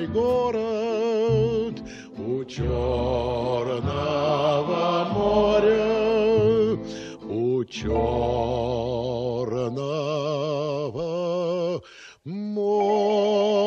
черный город у Черного моря, у Черного моря.